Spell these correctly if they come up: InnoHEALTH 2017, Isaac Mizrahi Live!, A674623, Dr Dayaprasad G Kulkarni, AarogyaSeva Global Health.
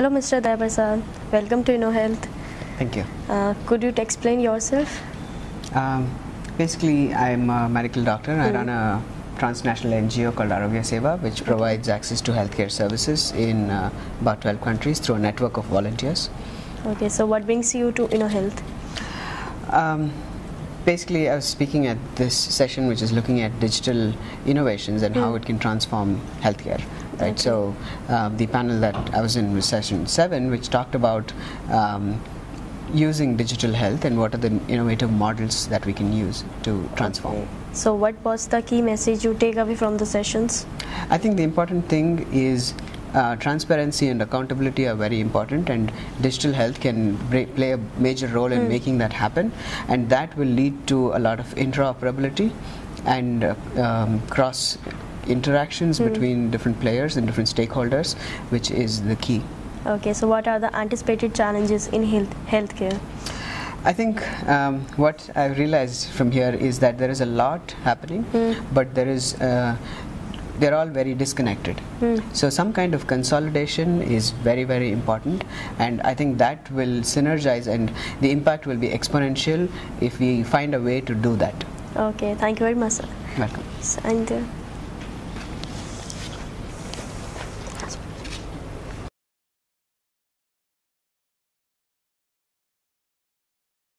Hello Mr. Dayaprasad, welcome to InnoHEALTH. Thank you. Could you explain yourself? Basically, I'm a medical doctor. I run a transnational NGO called AarogyaSeva, which provides access to healthcare services in about 12 countries through a network of volunteers. Okay, so what brings you to InnoHEALTH? Basically, I was speaking at this session, which is looking at digital innovations and how it can transform healthcare. Right. Okay. So, the panel that I was in was session 7, which talked about using digital health and what are the innovative models that we can use to transform. Okay. So, what was the key message you take away from the sessions? I think the important thing is transparency and accountability are very important, and digital health can play a major role in making that happen, and that will lead to a lot of interoperability and cross interactions between different players and different stakeholders, which is the key. Okay, so what are the anticipated challenges in healthcare? I think what I've realized from here is that there is a lot happening, but they're all very disconnected. So some kind of consolidation is very, very important, and I think that will synergize and the impact will be exponential if we find a way to do that. Okay, thank you very much, sir. Welcome.